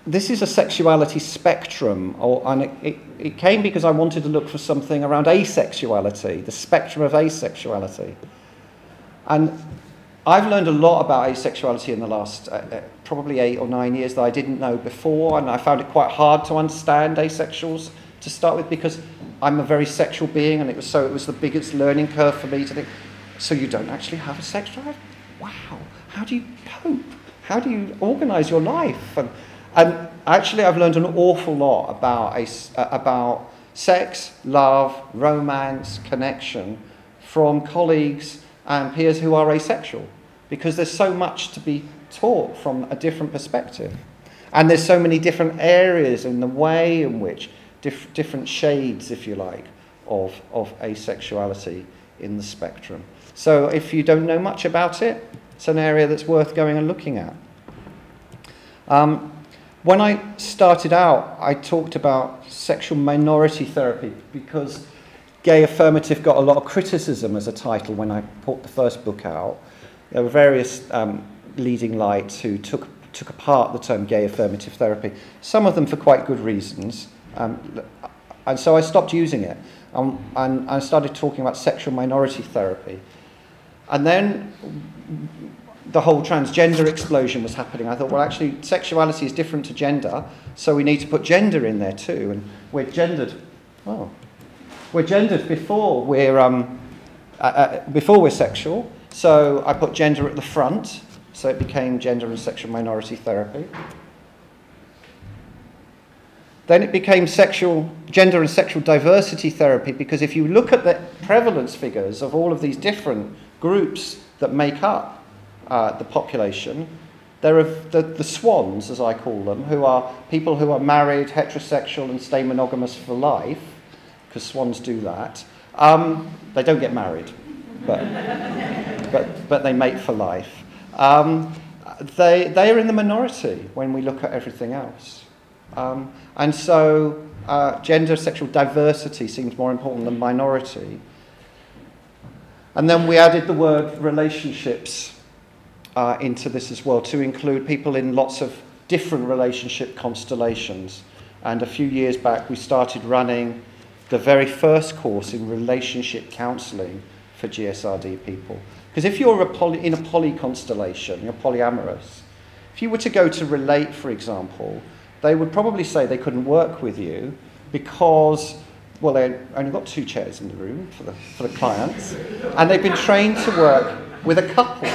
this is a sexuality spectrum, or, and it, it, it came because I wanted to look for something around asexuality, the spectrum of asexuality. And I've learned a lot about asexuality in the last uh, probably eight or nine years that I didn't know before, and I found it quite hard to understand asexuals to start with, because I'm a very sexual being, and it was so it was the biggest learning curve for me to think, so you don't actually have a sex drive? Wow, how do you cope? How do you organise your life? And, And actually, I've learned an awful lot about, a, about sex, love, romance, connection from colleagues and peers who are asexual, because there's so much to be taught from a different perspective. And there's so many different areas and the way in which diff different shades, if you like, of, of asexuality in the spectrum. So if you don't know much about it, it's an area that's worth going and looking at. Um, When I started out, I talked about sexual minority therapy because Gay Affirmative got a lot of criticism as a title when I put the first book out. There were various um, leading lights who took, took apart the term Gay Affirmative Therapy, some of them for quite good reasons. Um, and so I stopped using it, um, and I started talking about sexual minority therapy. And then the whole transgender explosion was happening. I thought, well, actually, sexuality is different to gender, so we need to put gender in there too. And we're gendered. Oh, we're gendered before we're um, uh, uh, before we're sexual. So I put gender at the front, so it became gender and sexual minority therapy. Then it became sexual, gender and sexual diversity therapy, because if you look at the prevalence figures of all of these different groups that make up Uh, the population, there are the, the swans, as I call them, who are people who are married, heterosexual, and stay monogamous for life, because swans do that. Um, they don't get married, but, but, but they mate for life. Um, they, they are in the minority when we look at everything else. Um, and so uh, gender, sexual diversity seems more important than minority. And then we added the word relationships Uh, into this as well, to include people in lots of different relationship constellations. And a few years back we started running the very first course in relationship counselling for G S R D people. Because if you're a poly, in a poly constellation, you're polyamorous, if you were to go to Relate, for example, they would probably say they couldn't work with you because, well, they only got two chairs in the room for the, for the clients, and they've been trained to work with a couple.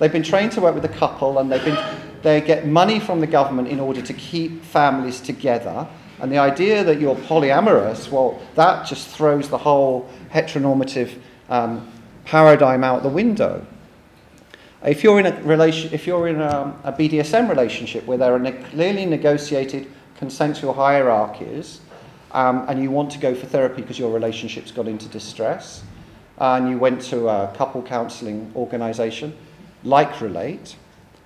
They've been trained to work with a couple, and they've been, they get money from the government in order to keep families together. And the idea that you're polyamorous, well, that just throws the whole heteronormative um, paradigm out the window. If you're in, a, relation, if you're in a, a B D S M relationship where there are ne clearly negotiated consensual hierarchies, um, and you want to go for therapy because your relationship's got into distress, uh, and you went to a couple counselling organisation, like Relate,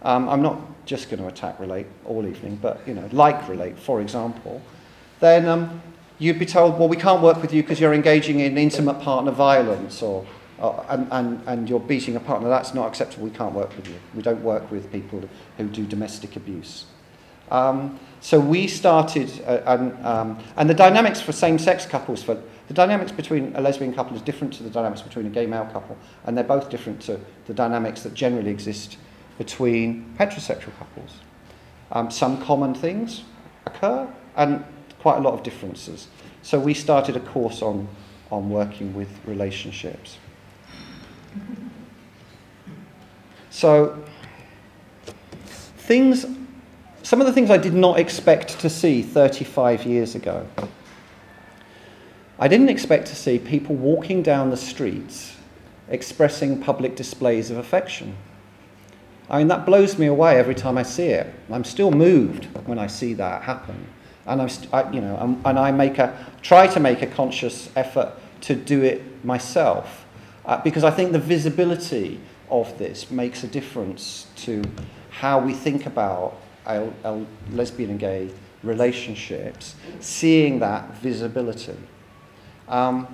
um, I'm not just going to attack Relate all evening, but you know, like Relate, for example, then um, you'd be told, well, we can't work with you because you're engaging in intimate partner violence, or, or and, and, and you're beating a partner. That's not acceptable. We can't work with you. We don't work with people who do domestic abuse. Um, so we started, uh, and, um, and the dynamics for same-sex couples, for the dynamics between a lesbian couple is different to the dynamics between a gay male couple, and they're both different to the dynamics that generally exist between heterosexual couples. Um, some common things occur, and quite a lot of differences. So we started a course on, on working with relationships. So, things... Some of the things I did not expect to see thirty-five years ago. I didn't expect to see people walking down the streets expressing public displays of affection. I mean, that blows me away every time I see it. I'm still moved when I see that happen. And I'm I, you know, I'm, and I make a, try to make a conscious effort to do it myself, uh, because I think the visibility of this makes a difference to how we think about L L lesbian and gay relationships, seeing that visibility. Um,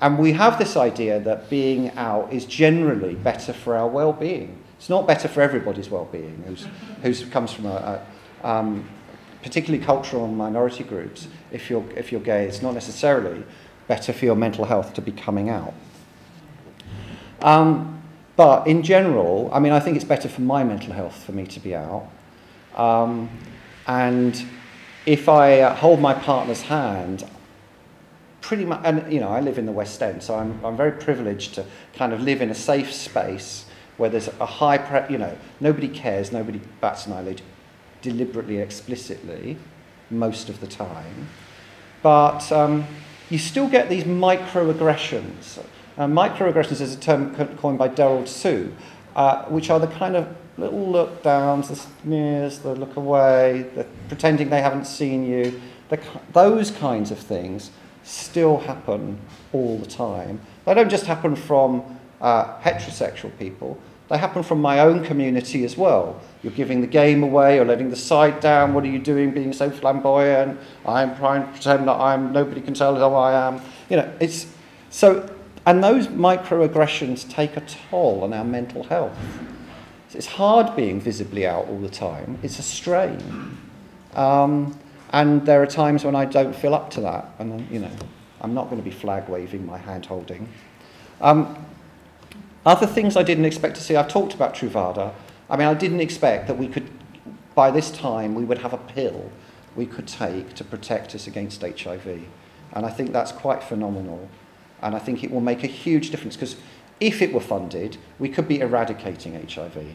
and we have this idea that being out is generally better for our well-being. It's not better for everybody's well-being who's, who's comes from a, a um, particularly cultural minority groups, if you're, if you're gay, it's not necessarily better for your mental health to be coming out. Um, but in general, I mean, I think it's better for my mental health for me to be out. Um, and if I uh, hold my partner's hand, pretty much, and you know, I live in the West End, so I'm, I'm very privileged to kind of live in a safe space where there's a high, pre you know, nobody cares, nobody bats an eyelid deliberately, explicitly, most of the time. But um, you still get these microaggressions. Uh, microaggressions is a term coined by Derald Sue, uh, which are the kind of little look downs, the sneers, the look away, the pretending they haven't seen you. The, those kinds of things still happen all the time. They don't just happen from uh, heterosexual people. They happen from my own community as well. You're giving the game away, you're letting the side down, what are you doing being so flamboyant? I'm trying to pretend that I'm, nobody can tell who I am. You know, it's, so, and those microaggressions take a toll on our mental health. So it's hard being visibly out all the time. It's a strain. Um, and there are times when I don't feel up to that. And, then, you know, I'm not going to be flag waving, my hand holding. Um, Other things I didn't expect to see, I've talked about Truvada. I mean, I didn't expect that we could, by this time, we would have a pill we could take to protect us against H I V. And I think that's quite phenomenal. And I think it will make a huge difference, because if it were funded, we could be eradicating H I V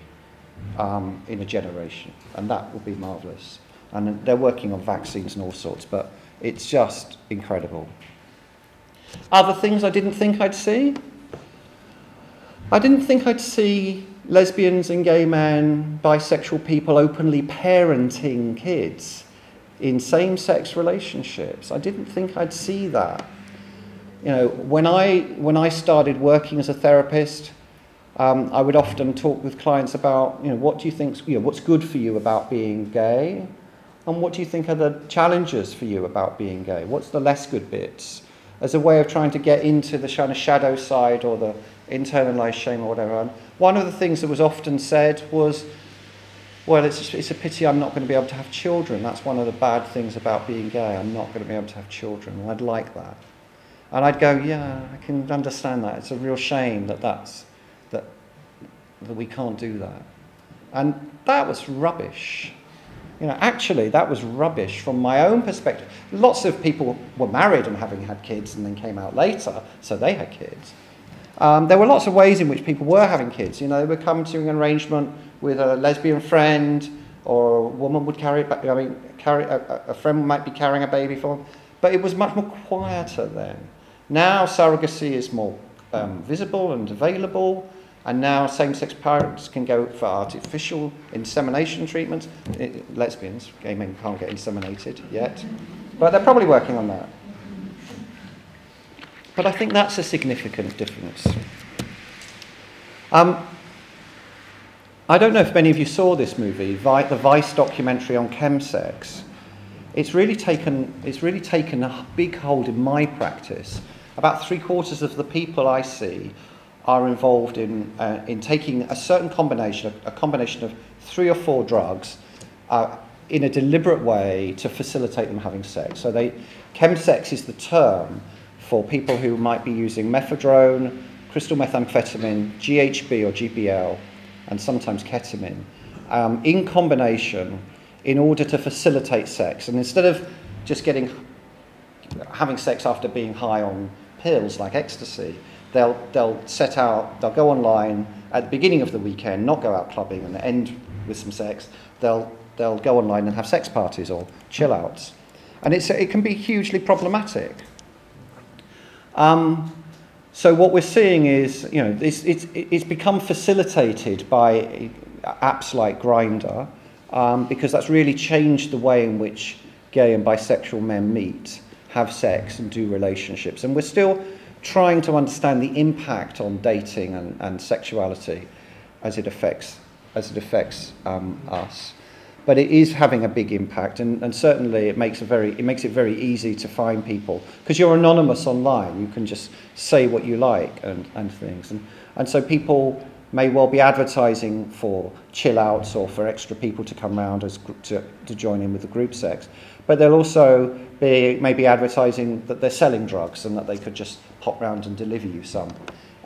um, in a generation. And that would be marvellous. And they're working on vaccines and all sorts, but it's just incredible. Other things I didn't think I'd see. I didn't think I'd see lesbians and gay men, bisexual people openly parenting kids in same-sex relationships. I didn't think I'd see that. You know, when I, when I started working as a therapist, um, I would often talk with clients about, you know, what do you think, you know, what's good for you about being gay? And what do you think are the challenges for you about being gay? What's the less good bits? As a way of trying to get into the kind of shadow side or the internalized shame or whatever. And one of the things that was often said was, well, it's, it's a pity I'm not going to be able to have children. That's one of the bad things about being gay. I'm not going to be able to have children. And I'd like that. And I'd go, yeah, I can understand that. It's a real shame that, that's, that, that we can't do that. And that was rubbish. You know, actually, that was rubbish from my own perspective. Lots of people were married and having had kids and then came out later, so they had kids. Um, there were lots of ways in which people were having kids. You know, they would come to an arrangement with a lesbian friend, or a woman would carry, I mean, carry a, a friend might be carrying a baby for them. But it was much more quieter then. Now surrogacy is more um, visible and available. And now same-sex parents can go for artificial insemination treatments. It, lesbians, gay men can't get inseminated yet. But they're probably working on that. But I think that's a significant difference. Um, I don't know if many of you saw this movie, Vi the Vice documentary on chemsex. It's really taken, it's really taken a big hold in my practice. About three quarters of the people I see are involved in, uh, in taking a certain combination, a combination of three or four drugs uh, in a deliberate way to facilitate them having sex. So they, chemsex is the term for people who might be using methadone, crystal methamphetamine, G H B or G B L, and sometimes ketamine, um, in combination in order to facilitate sex. And instead of just getting, having sex after being high on pills like ecstasy, They'll, they'll set out, they'll go online at the beginning of the weekend, not go out clubbing and end with some sex. They'll, they'll go online and have sex parties or chill outs. And it's, it can be hugely problematic. Um, so what we're seeing is, you know, it's, it's, it's become facilitated by apps like Grindr, um, because that's really changed the way in which gay and bisexual men meet, have sex and do relationships. And we're still trying to understand the impact on dating and, and sexuality as it affects, as it affects um, us. But it is having a big impact, and, and certainly it makes, a very, it makes it very easy to find people, because you're anonymous online. You can just say what you like and, and things. And, and so people may well be advertising for chill-outs or for extra people to come round as, to, to join in with the group sex. But they'll also be maybe advertising that they're selling drugs and that they could just pop round and deliver you some.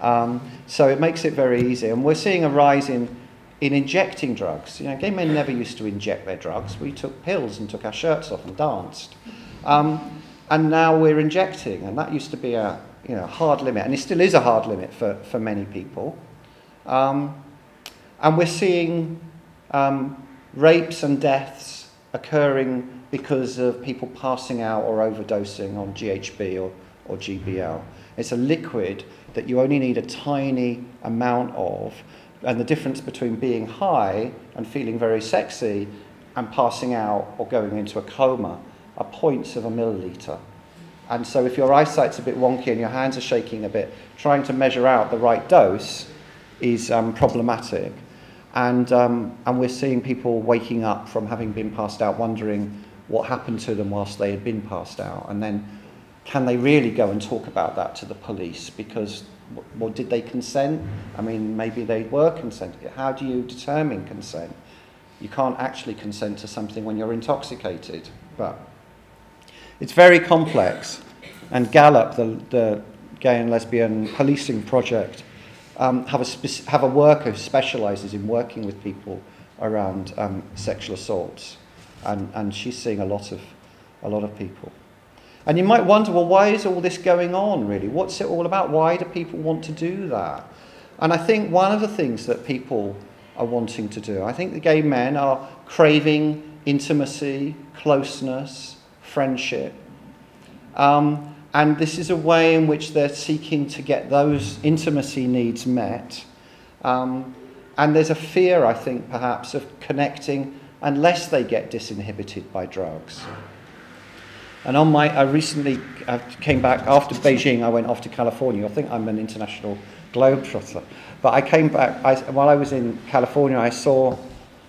Um, so it makes it very easy. And we're seeing a rise in, in injecting drugs. You know, gay men never used to inject their drugs. We took pills and took our shirts off and danced. Um, and now we're injecting, and that used to be a you know, hard limit, and it still is a hard limit for, for many people. Um, and we're seeing um, rapes and deaths occurring because of people passing out or overdosing on G H B or, or G B L. It's a liquid that you only need a tiny amount of, and the difference between being high and feeling very sexy and passing out or going into a coma are points of a milliliter. And so if your eyesight's a bit wonky and your hands are shaking a bit, trying to measure out the right dose is um, problematic. And, um, and we're seeing people waking up from having been passed out, wondering what happened to them whilst they had been passed out. And then can they really go and talk about that to the police? Because, well, did they consent? I mean, maybe they were consenting. How do you determine consent? You can't actually consent to something when you're intoxicated. But it's very complex. And Gallup, the, the Gay and Lesbian Policing Project, Um, have, a have a worker who specialises in working with people around um, sexual assaults, and, and she's seeing a lot of a lot of people. And you might wonder, well, why is all this going on, really? What's it all about? Why do people want to do that? And I think one of the things that people are wanting to do, I think the gay men are craving intimacy, closeness, friendship. Um, And this is a way in which they're seeking to get those intimacy needs met. Um, and there's a fear, I think, perhaps, of connecting unless they get disinhibited by drugs. And on my, I recently I came back, after Beijing, I went off to California. I think I'm an international globetrotter. But I came back, I, while I was in California, I saw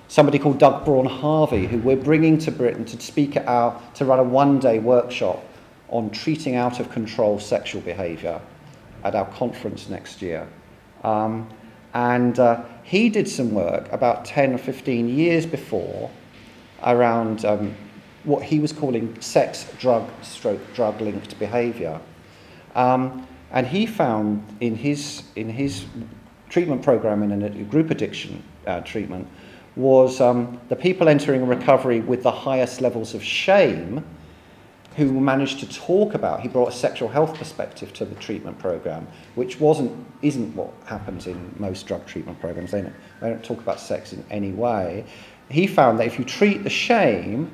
somebody called Doug Braun Harvey, who we're bringing to Britain to speak at our, to run a one-day workshop on treating out of control sexual behaviour at our conference next year. Um, and uh, he did some work about ten or fifteen years before around um, what he was calling sex, drug, stroke, drug-linked behaviour. Um, and he found in his, in his treatment programme, in a group addiction uh, treatment, was um, the people entering recovery with the highest levels of shame who managed to talk about, he brought a sexual health perspective to the treatment program, which wasn't, isn't what happens in most drug treatment programs. They don't, they don't talk about sex in any way. He found that if you treat the shame,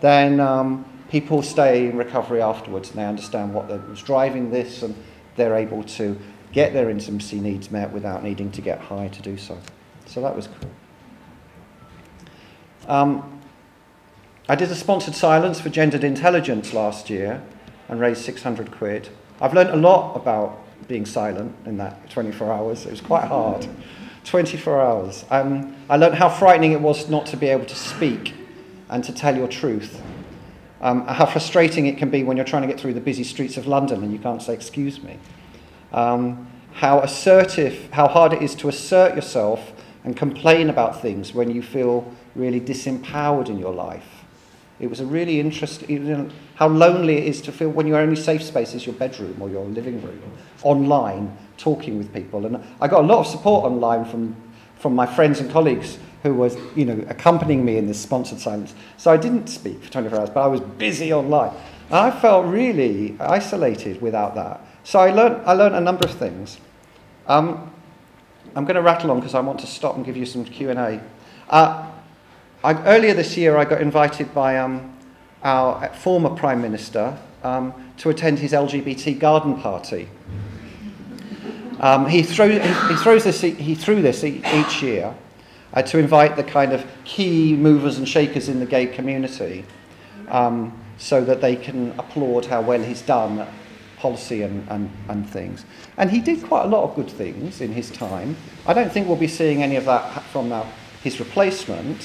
then um, people stay in recovery afterwards and they understand what was driving this, and they're able to get their intimacy needs met without needing to get high to do so. So that was cool. Um, I did a sponsored silence for gendered intelligence last year and raised six hundred quid. I've learned a lot about being silent in that twenty-four hours. It was quite hard. twenty-four hours. Um, I learned how frightening it was not to be able to speak and to tell your truth. Um, how frustrating it can be when you're trying to get through the busy streets of London and you can't say, excuse me. Um, how assertive, how hard it is to assert yourself and complain about things when you feel really disempowered in your life. It was a really interesting, you know, how lonely it is to feel when your only safe space is your bedroom or your living room, online, talking with people. And I got a lot of support online from, from my friends and colleagues who was, you know, accompanying me in this sponsored silence. So I didn't speak for twenty-four hours, but I was busy online. And I felt really isolated without that. So I learned, I learned a number of things. Um, I'm going to rattle on because I want to stop and give you some Q and A. Uh, I, earlier this year, I got invited by um, our former Prime Minister um, to attend his L G B T garden party. Um, he, throw, he, he, throws this, he threw this e each year uh, to invite the kind of key movers and shakers in the gay community um, so that they can applaud how well he's done at policy and, and, and things. And he did quite a lot of good things in his time. I don't think we'll be seeing any of that from now. His replacement,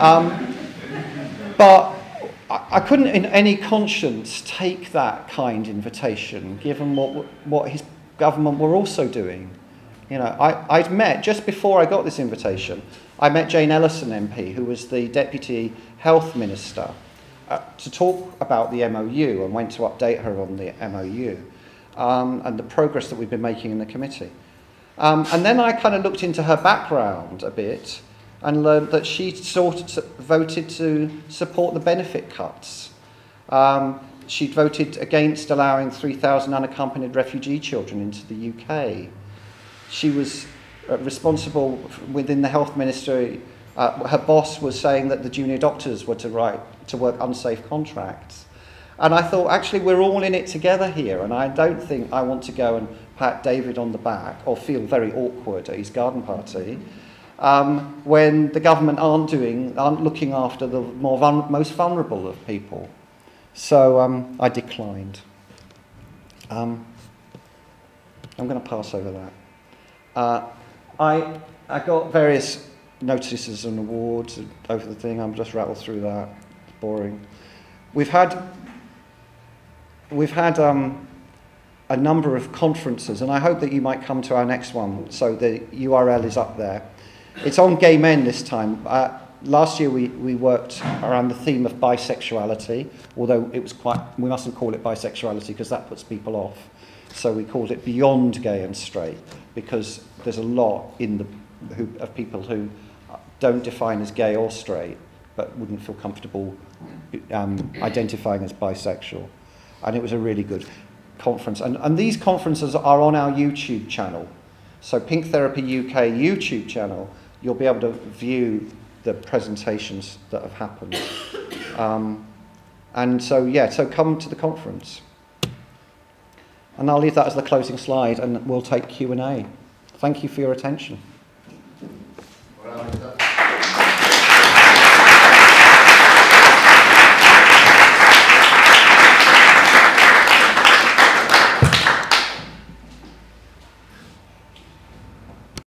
um, but I, I couldn't in any conscience take that kind invitation given what, what his government were also doing. You know, I, I'd met, just before I got this invitation, I met Jane Ellison M P, who was the Deputy Health Minister, uh, to talk about the M O U, and went to update her on the M O U um, and the progress that we've been making in the committee. Um, and then I kind of looked into her background a bit and learned that she sort of voted to support the benefit cuts. Um, she voted against allowing three thousand unaccompanied refugee children into the U K. She was uh, responsible within the health ministry. Uh, her boss was saying that the junior doctors were to write to work unsafe contracts. And I thought, actually, we're all in it together here, and I don't think I want to go and pat David on the back or feel very awkward at his garden party um, when the government aren't doing, aren't looking after the more vul- most vulnerable of people. So um, I declined. Um, I'm going to pass over that. Uh, I, I got various notices and awards over the thing. I'm just rattled through that. It's boring. We've had, we've had um, a number of conferences, and I hope that you might come to our next one. So the U R L is up there. It's on gay men this time. Uh, last year we, we worked around the theme of bisexuality, although it was quite, we mustn't call it bisexuality because that puts people off. So we called it Beyond Gay and Straight, because there's a lot in the, who, of people who don't define as gay or straight, but wouldn't feel comfortable um, identifying as bisexual. And it was a really good conference. And, and these conferences are on our YouTube channel. So Pink Therapy U K YouTube channel, you'll be able to view the presentations that have happened. Um, and so, yeah, so come to the conference. And I'll leave that as the closing slide, and we'll take Q and A. Thank you for your attention.